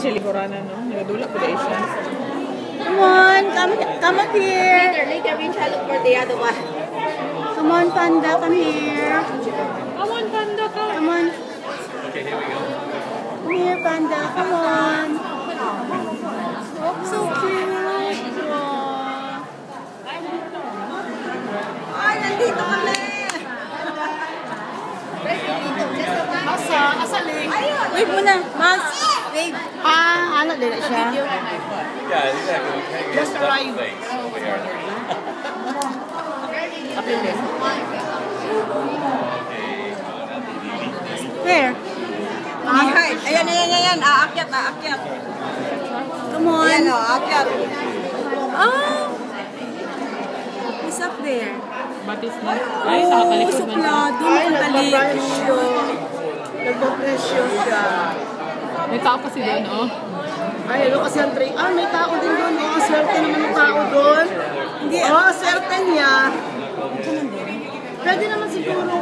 siya liguranan, no? Nagadula po dahil siya. Come on! Come up here! Later, we shall look for the other one. Come on, Panda, come here. Come on, Panda, come. Come on. Okay, here we go. Come here, Panda, come on. So cute! Ay, nandito kami! Asa Link? Wait muna, Max! Wait! Ah, ano din siya? Yeah, exactly. We can't get stuff in place. We are. Where? Ayan, ayan, ayan. Aakyat, aakyat. Come on. Ayan, aakyat. Oh! What's up there? Batisna. Oh, suplado. Magkakalisyo. Nagpapresyo siya. May tao kasi doon, oh. Ay, ano kasi ang tray. Ah, may tao din doon, oh. Swerte naman ang tao doon. Oh, swerte niya. Pwede naman siguro.